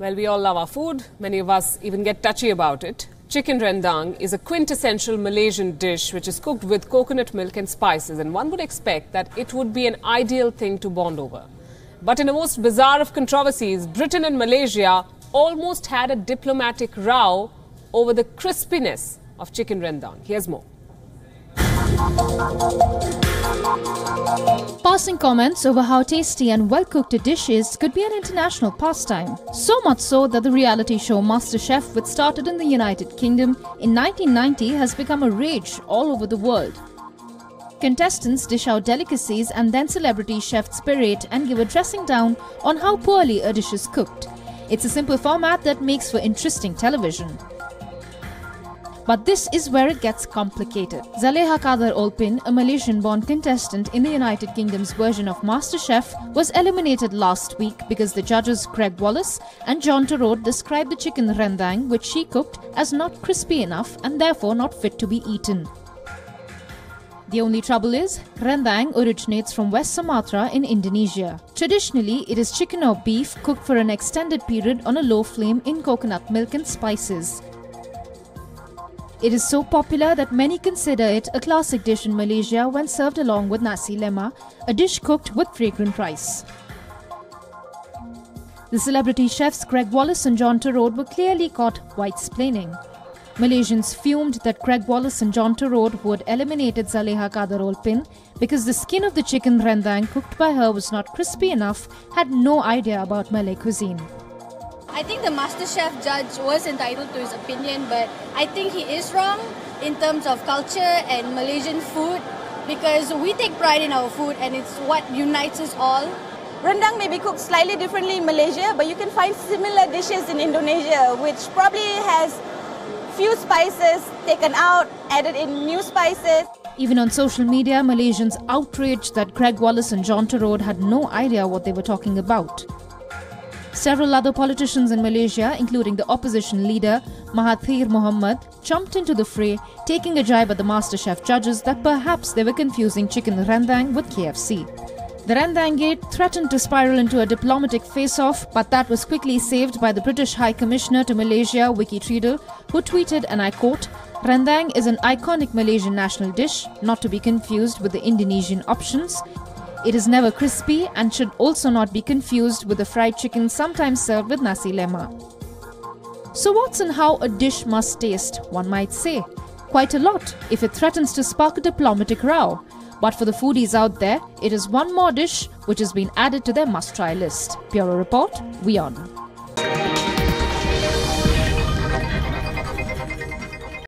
Well, we all love our food. Many of us even get touchy about it. Chicken rendang is a quintessential Malaysian dish which is cooked with coconut milk and spices, and one would expect that it would be an ideal thing to bond over. But in the most bizarre of controversies, Britain and Malaysia almost had a diplomatic row over the crispiness of chicken rendang. Here's more. Passing comments over how tasty and well-cooked a dish is could be an international pastime. So much so that the reality show MasterChef, which started in the United Kingdom in 1990, has become a rage all over the world. Contestants dish out delicacies and then celebrity chefs berate and give a dressing down on how poorly a dish is cooked. It's a simple format that makes for interesting television. But this is where it gets complicated. Zaleha Kadir Olpin, a Malaysian-born contestant in the United Kingdom's version of MasterChef, was eliminated last week because the judges Gregg Wallace and John Torode described the chicken rendang, which she cooked, as not crispy enough and therefore not fit to be eaten. The only trouble is, rendang originates from West Sumatra in Indonesia. Traditionally, it is chicken or beef cooked for an extended period on a low flame in coconut milk and spices. It is so popular that many consider it a classic dish in Malaysia when served along with nasi lemak, a dish cooked with fragrant rice. The celebrity chefs Craig Wallace and John Torode were clearly caught white-splaining. Malaysians fumed that Craig Wallace and John Torode, who had eliminated Zaleha Kadir Olpin because the skin of the chicken rendang cooked by her was not crispy enough, had no idea about Malay cuisine. I think the MasterChef judge was entitled to his opinion, but I think he is wrong in terms of culture and Malaysian food, because we take pride in our food and it's what unites us all. Rendang may be cooked slightly differently in Malaysia, but you can find similar dishes in Indonesia, which probably has few spices taken out, added in new spices. Even on social media, Malaysians outraged that Gregg Wallace and John Torode had no idea what they were talking about. Several other politicians in Malaysia, including the opposition leader Mahathir Mohamad, jumped into the fray, taking a jibe at the MasterChef judges that perhaps they were confusing chicken rendang with KFC. The rendang gate threatened to spiral into a diplomatic face-off, but that was quickly saved by the British High Commissioner to Malaysia, Vicki Treadell, who tweeted, and I quote, "Rendang is an iconic Malaysian national dish, not to be confused with the Indonesian options. It is never crispy and should also not be confused with the fried chicken sometimes served with nasi lemak." So what's in how a dish must taste, one might say? Quite a lot if it threatens to spark a diplomatic row. But for the foodies out there, it is one more dish which has been added to their must-try list. Bureau Report, WION.